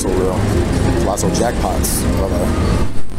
Colossal Real. Colossal Jackpots. Bye-bye.